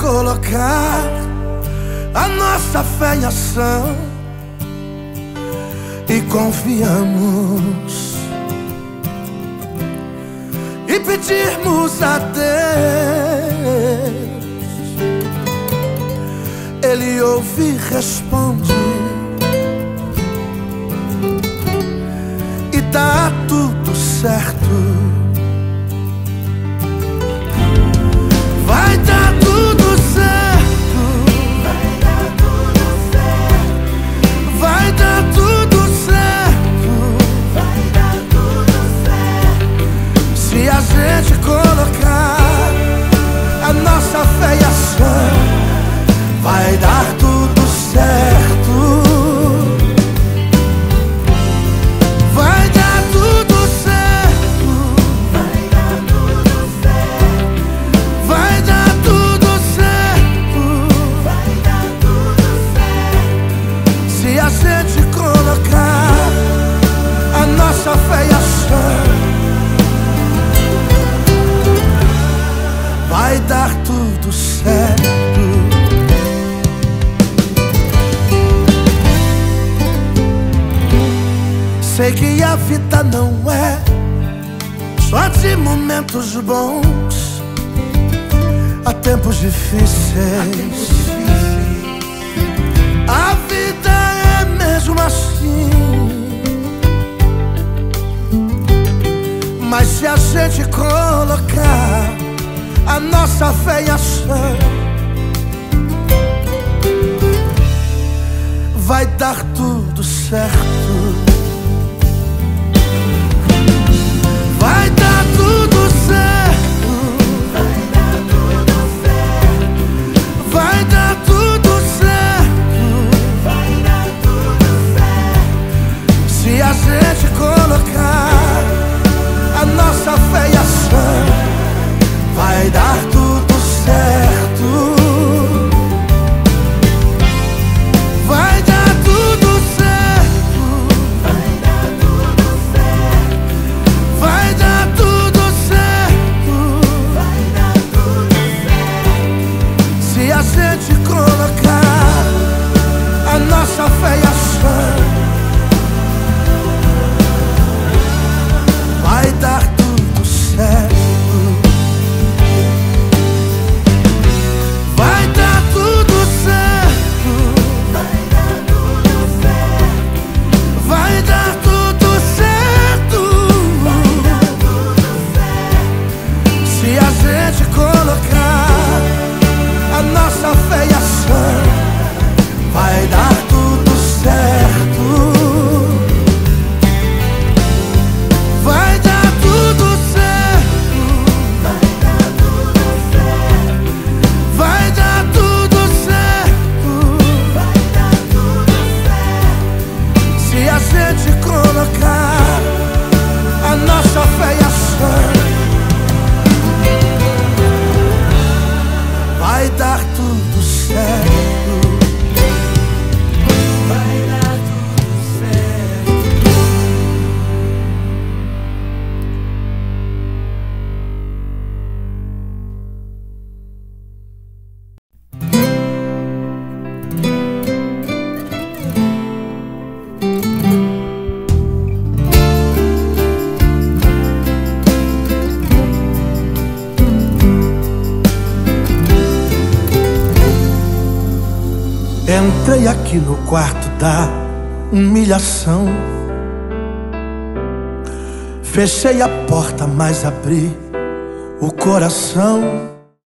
colocar a nossa fé em ação e confiamos e pedirmos a Deus, Ele ouve e responde e dá tudo certo. Vai dar tudo certo. Vai dar tudo certo. Vai dar tudo certo. Vai dar tudo certo. Se a gente colocar a nossa fé e ação, vai dar tudo certo. Vai dar tudo certo. Sei que a vida não é só de momentos bons, há tempos difíceis. A vida é mesmo assim, mas se a gente colocar a nossa fé em ação, vai dar tudo certo. Vai dar tudo certo. Vai dar tudo certo. Vai dar tudo certo. Vai dar tudo certo. Se a gente colocar a nossa fé em ação, vai dar tudo certo. Vai dar tudo certo. Vai dar tudo certo. Vai dar tudo certo. Vai dar tudo certo. Se a gente colocar a nossa fé e ação, vai dar tudo certo. Vai dar tudo certo. Vai dar tudo certo. Vai dar tudo certo. Vai dar tudo certo. Vai dar tudo certo. Se a gente colocar a nossa fé e ação, vai dar tudo certo. Entrei aqui no quarto da humilhação, fechei a porta, mas abri o coração.